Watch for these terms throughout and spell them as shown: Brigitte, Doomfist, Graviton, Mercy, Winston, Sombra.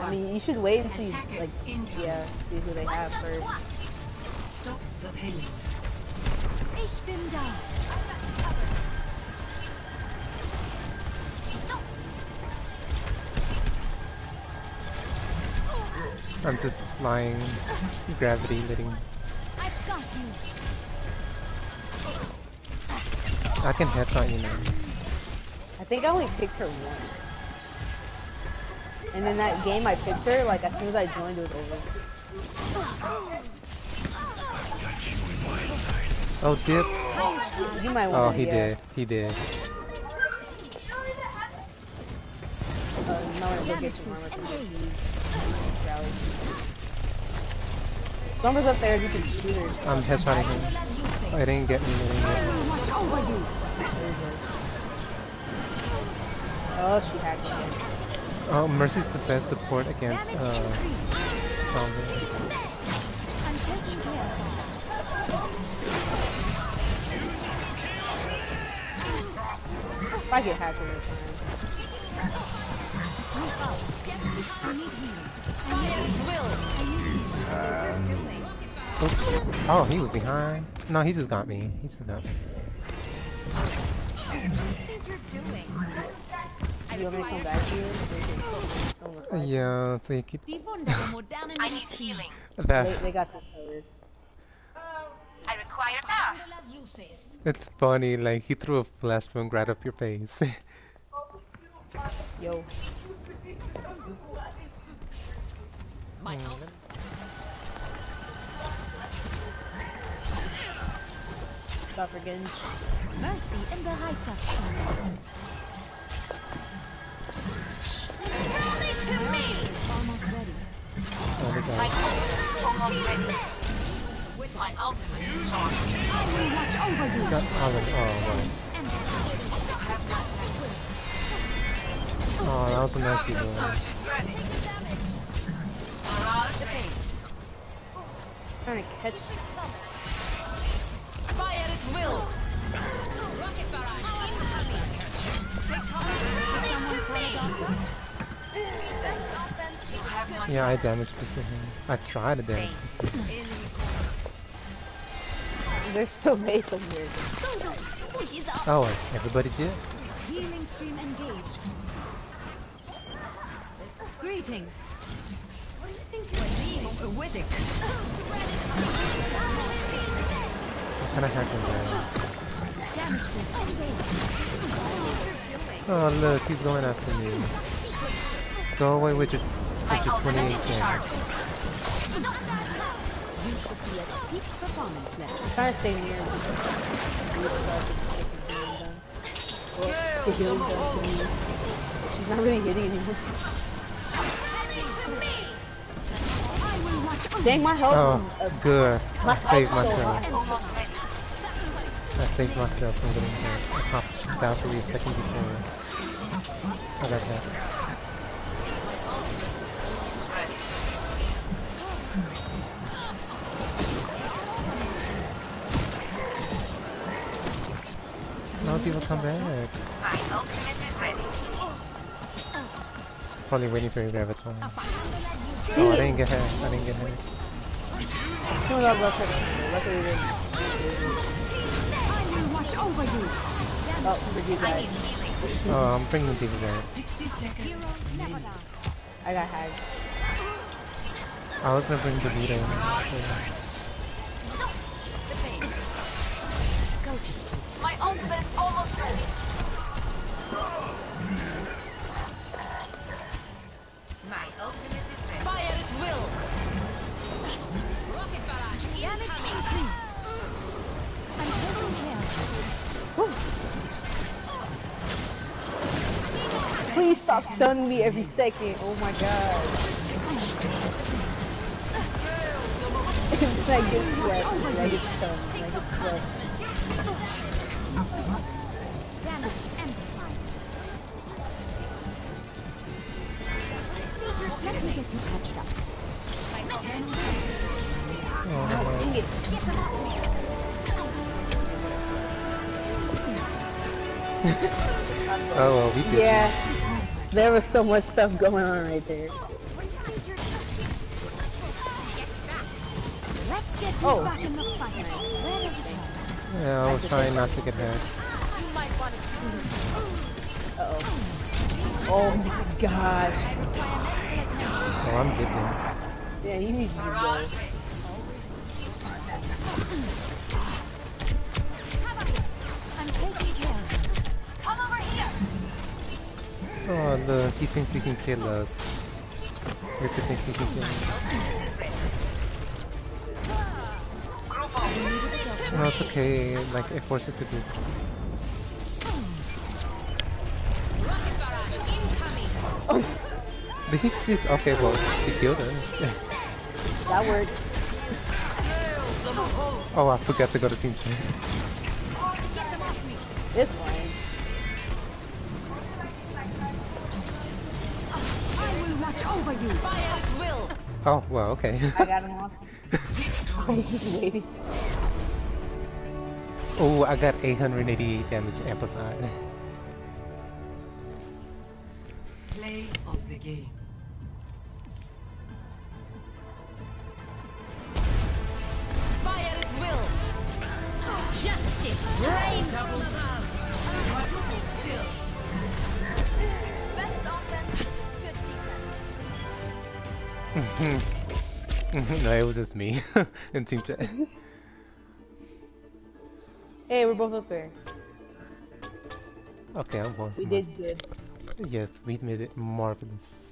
I mean, you should wait and see, like, yeah, see who they have first. Stop the pain. Ich bin da. I'm just flying, gravity letting. I've got you. I can headshot you now. I think I only picked her once. And in that game I picked her, like as soon as I joined it was over. I've got you in my sights. Oh dip. You might want to. Oh he did. He did. Somebody's up there, you can shoot her. I'm headshotting him. I didn't get me. Oh, she hacked me. Oh, Mercy's the best support against Sombra. If I get hacked in this time. Oh, he was behind. No, he just got me. He just got me. Yeah, so you keep. I need healing. They got that covered. I require power. It's funny, like he threw a flash bomb right up your face. Yo. My stop again. Mercy in the high chest. Only to me. Almost ready. With my ultimate. I will watch over you. Oh, that was a nice video. Trying to catch you. Fire at will. Rocket barrage. Take cover. Yeah, I damaged pistol him. I tried to damage pistol him. There's so many of here. Oh, everybody did? Healing stream engaged. Greetings. What kind of hack is that? Oh look, he's going after me. Go away with your 28 damage. You should be at peak performance level. Try to stay near me. She's not really hitting anyone. Dang, my health. Oh, good. I saved myself. I saved myself from getting hurt. I popped down for a second before. I got that. Now people come back. It's probably waiting for your graviton. Oh, I didn't get hit. Oh, I'm bringing people guys. 60 seconds. I got hacked. I was gonna bring the leader in. My ultimate almost ready. My ultimate. Fire at will. Rocket barrage. Damage increase. I'm taking care. Please stop stunning me every second. Oh my god. It's like this sweat. I get stunned. I get sweat. Damage amplified. Let me get you patched up. Oh, well, we did. Yeah, there was so much stuff going on right there. Let's get back in the fight. Yeah, I was trying not to get hurt. Uh-oh. Oh my god. Oh, I'm dipping. Yeah, he needs to be done. Oh, look, he thinks he can kill us. Richard thinks he can kill us. No, it's okay. Like, it forces to do. The hit is okay. Well, she killed him. That works. Oh, I forgot to go to team 2. It's fine. Over you. Fire at will. Oh, well, okay. I got him off. I'm just waiting. Oh, I got 888 damage amplified. Play of the game. Fire at will. Justice. Rain from above. Best offense. No, it was just me and team chat. Hey, we're both up there. Okay, I'm going. We did good. Yes, we made it marvelous.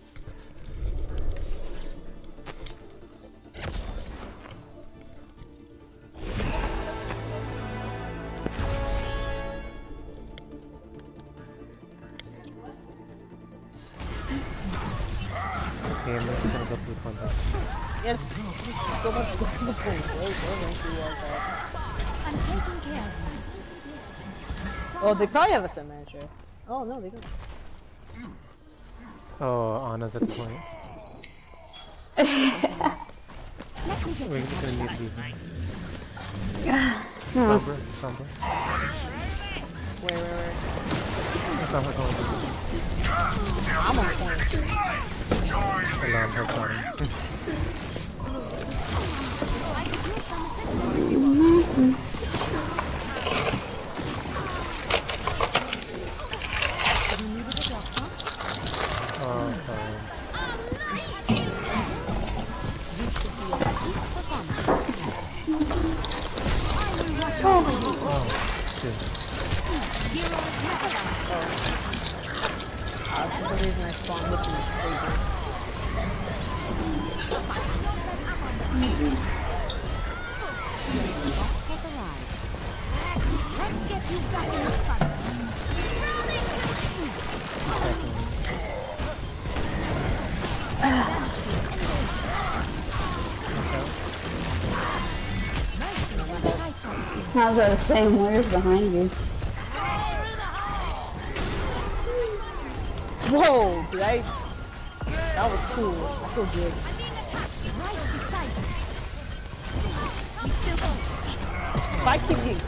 Okay, I'm just gonna go to the point. Yes, so much go to the point. I'm taking care. Oh, they probably have a set manager. Oh no, they don't. Oh, Anna's at the point. We're gonna need you. Sombra, Sombra. Where? Sombra's going to I'm on point. I was gonna say, where's behind you? Whoa, dude, that was cool. I feel good. If I keep getting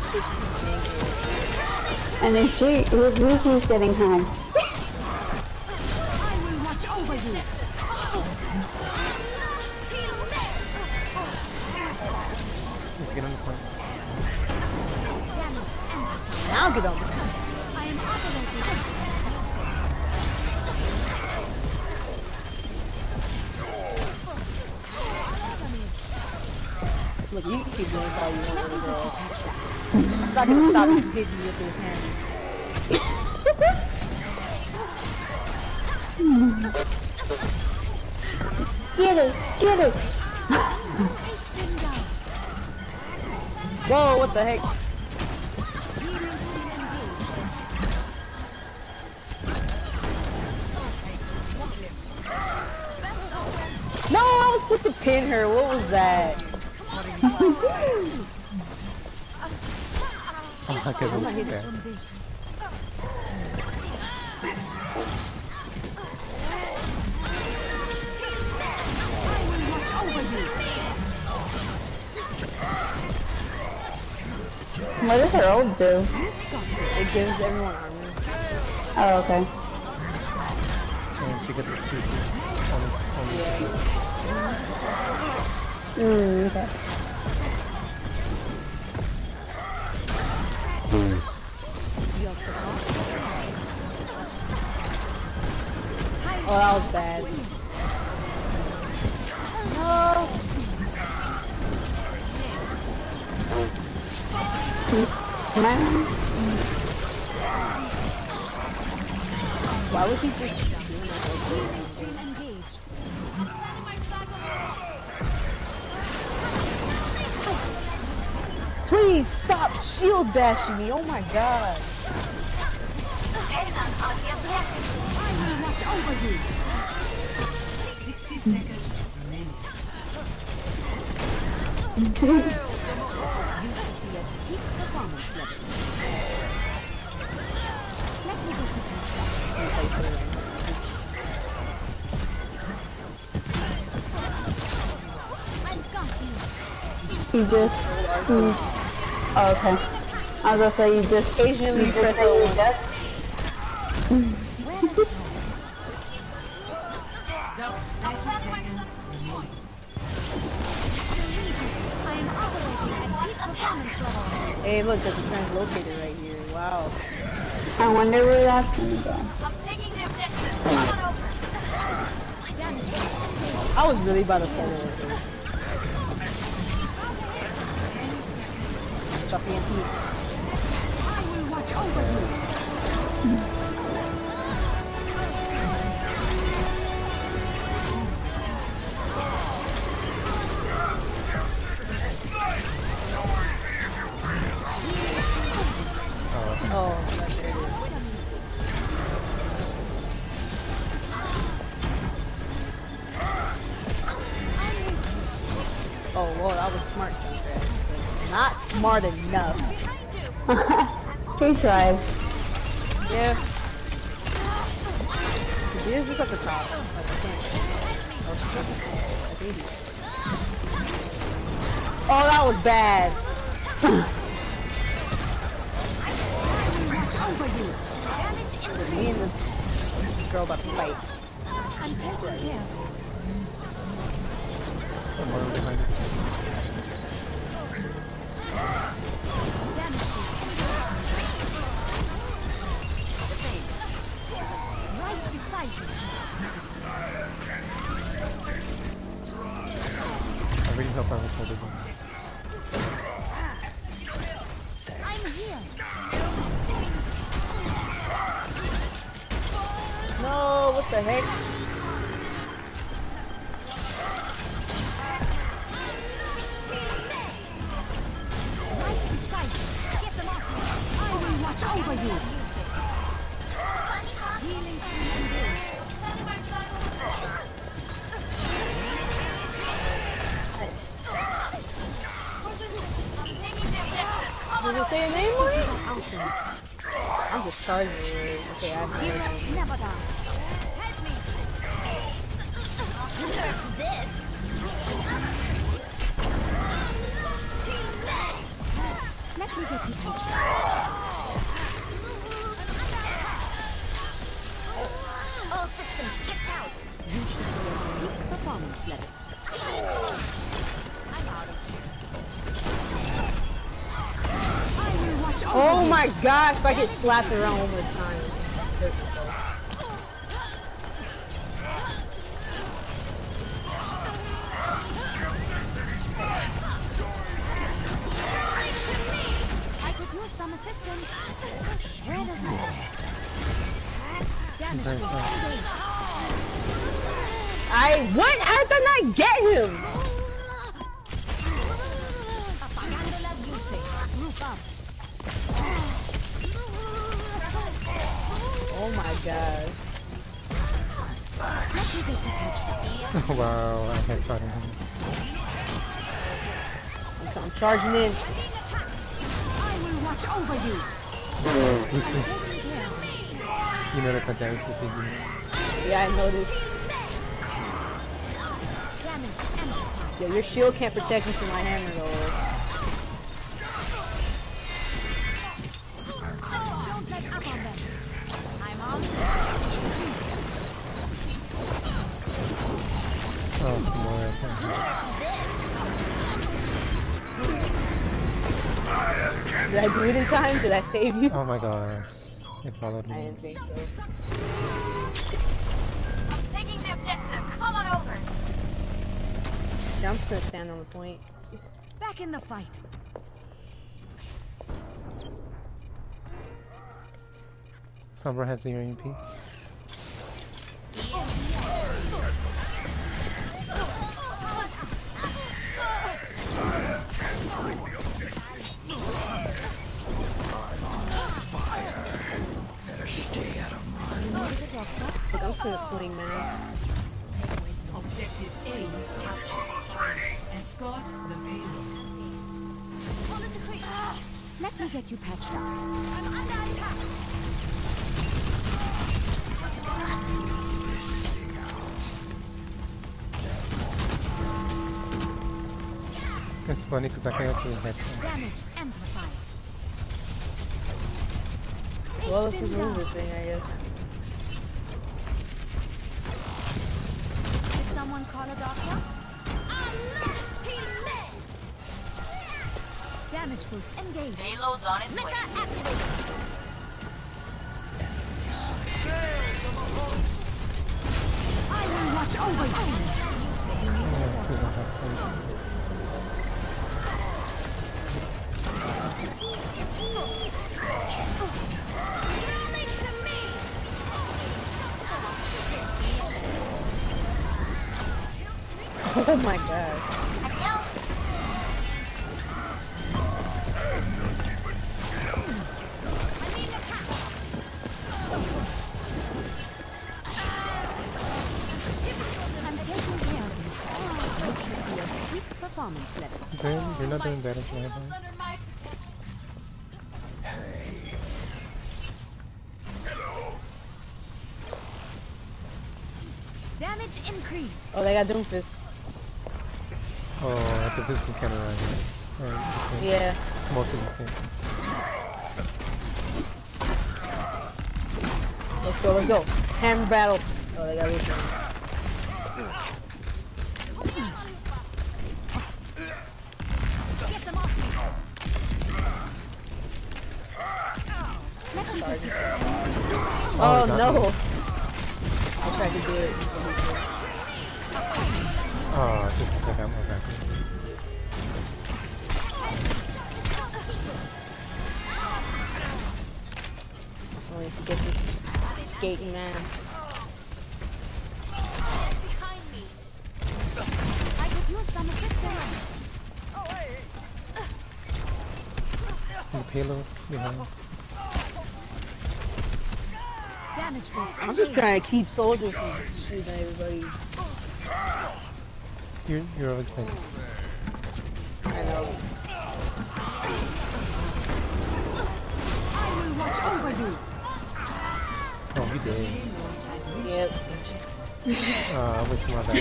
pushed, and if Luigi's getting hacked. I will watch over you. Just get on the point. Now get over. I am operating. Look, you can keep doing it all you want, girl. I'm not gonna stop you hitting me with those hands. Get it! Get it! Whoa, what the heck? No, I was supposed to pin her. What was that? Oh, I can't believe that. What does her ult do? It gives everyone armor. Oh, okay. And she gets a speed. Yeah. Okay. Oh, that was bad. No. Why would he just... Please stop shield bashing me, oh my god. He just... Oh, okay. I was gonna say you just occasionally you press A jet. Hey, look, there's a translocator right here. Wow. I wonder where that's gonna go. I'm taking the objective. Come on over. I was really about to solo it. I will watch over you. Oh, whoa, that was smart. Not smart enough. He tried. Yeah. He is just at the top. Like, oh, that was bad. Me and this girl about to fight. I'm telling you. Somewhere behind us. I really hope I was holding on. I'm here. No, what the heck? Okay, I'm here. Help me. Let me get you. All systems checked out. You should be peak performance level. I'm out of here. Oh my gosh, if I get slapped around one more time. I could use some assistance. Where does it damage to all days? What? How did I not get him? Oh my god. Wow, I had charging him. I'm charging in. I will watch over you. You noticed that damage was taking. Yeah, I noticed. Yo, your shield can't protect me from my hammer though. Did I do it in time? Did I save you? Oh my gosh. It followed me. I didn't think so. I'm just gonna stand on the point. Back in the fight. Sombra has 0 MP. Look, I'm just gonna swing, man. Objective A captured. Escort the payload. Let me get you patched up. I'm under attack. It's funny because I can actually hit him. Damage amplified. Well, this is a loser thing, I guess. Someone call a doctor? Damage boost engaged. Payload's on its way. I will watch over you. Only to me. Oh my god. I'm taking care of you. Oh, weak performance level. Damn, you're not doing better than I Damage increase. Oh, they got Doomfist. Oh, that's a pistol camera right here. Right, yeah. Most of the same. Let's go, let's go. Hand battle. Oh, they got Winston. Get them off me. Oh, no. I tried to do it. Oh, just a second. I'm back. I need to get this skating man. Behind me. I could use some assistance. Oh, hey. The payload behind me. I'm just trying to keep soldiers from shooting everybody. You're overextended. I know. I will watch over you. Oh, he did. Yep. Ah, I wish my bad.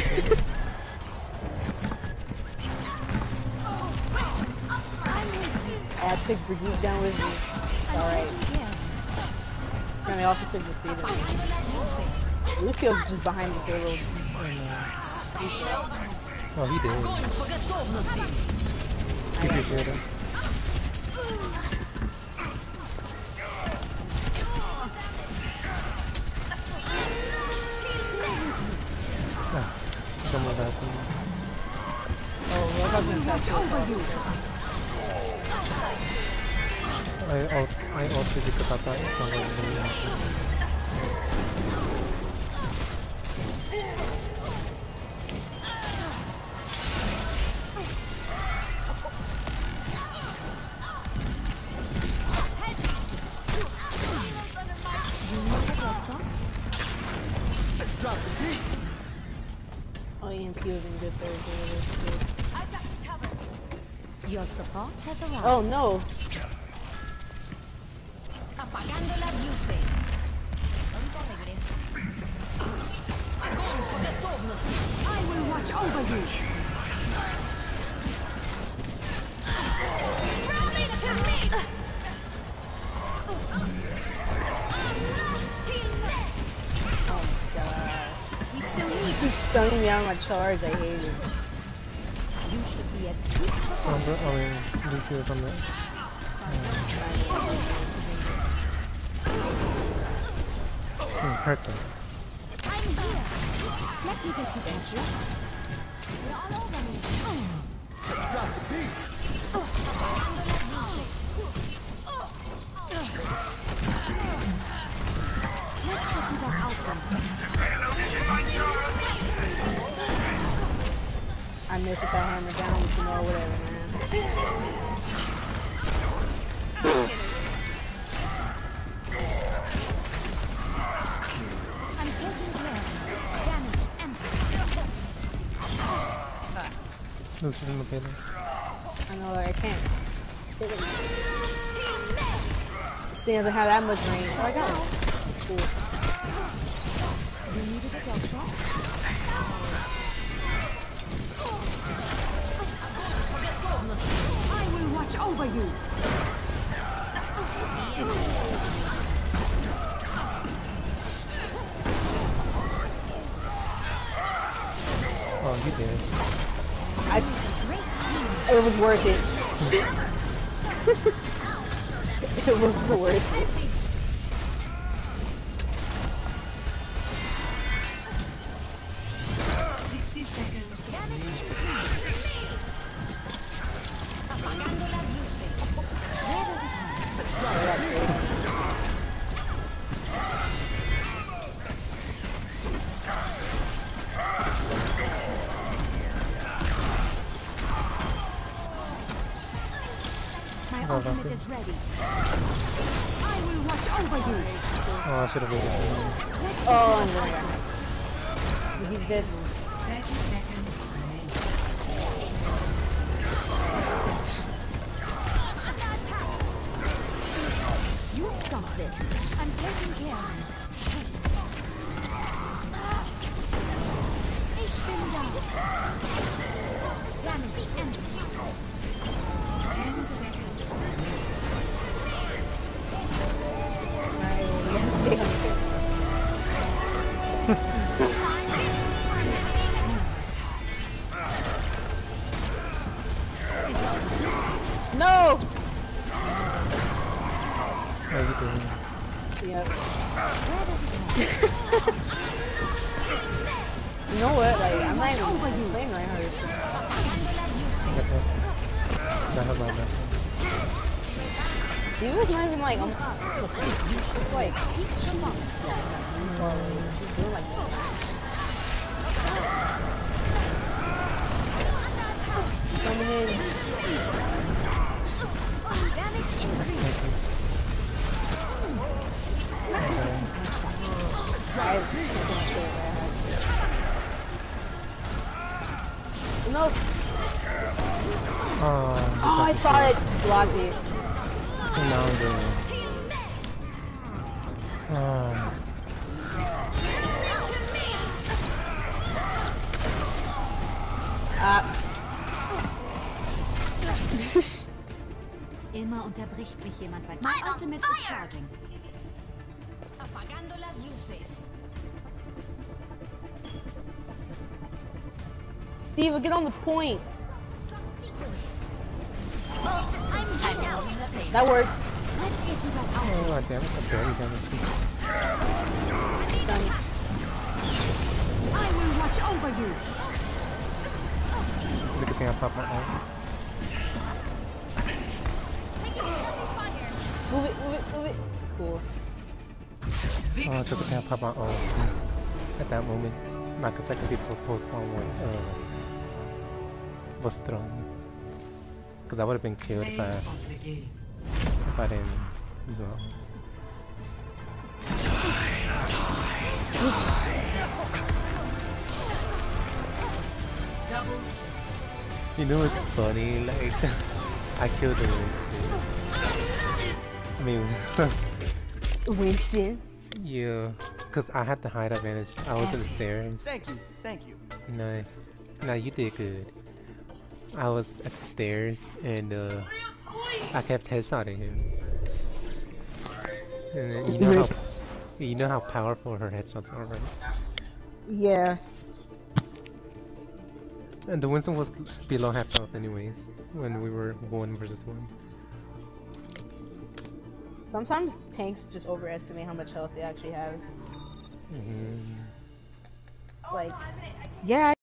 I took Brigitte down with me. Alright. I also took the theater. Lucio's just behind the payload. Oh, he did. I appreciate him. Some of that thing. Oh, I got him. I also did the papa and some of the EMP was in good there. Your support has arrived. Oh no! I will watch over you. Rally to me. Oh gosh. You still need to stun me out of my charge. I hate it. You should be at peak. Oh, Lucio's on that. Hurt them. I'm here. Let me get you. You're all over me. Drop the beat. I missed that hammer down, you know, whatever, man. This is in the building. I know, I can't. This thing doesn't have that much range. Oh, I got it. Cool. You need to get that shot? I will watch over you. Oh, you did. It was worth it. It was worth it. 60 seconds. Ultimate is ready. I will watch over you. Oh, I should have waited. Oh no. He's dead. 30 seconds. You've got this. I'm taking care of you. Ich bin da. Damage ended. 10 seconds. No! How you doing? Yep. You know what? Like, I'm not even playing right now. He was not even like, I'm up. Like, keep him up. You're like, coming in. No. Oh, I thought it blocked me. No, I'm doing it. Immer unterbricht mich jemand, weil my ultimate is charging. Apagando las luces. Diva, get on the point. That works. Let's get to that island. Oh, damn, it's a dirty damage. I will watch over you. It's a good thing I popped my arm. Move it, move it, move it. Cool. Oh, it's a good thing I popped my arm. At that moment, like a second people post on one. Was strong, because I would have been killed if I didn't zone. Double. You know what's funny? Like I killed the Winston. I mean, Winston. Yeah, because I had to hide advantage. I was in the stairs. Thank you, thank you. No, you did good. I was at the stairs and I kept headshotting him. And then, you know how powerful her headshots are, right? Yeah. And the Winston was below half health anyways when we were 1v1. Sometimes tanks just overestimate how much health they actually have. Mm-hmm. Like, yeah.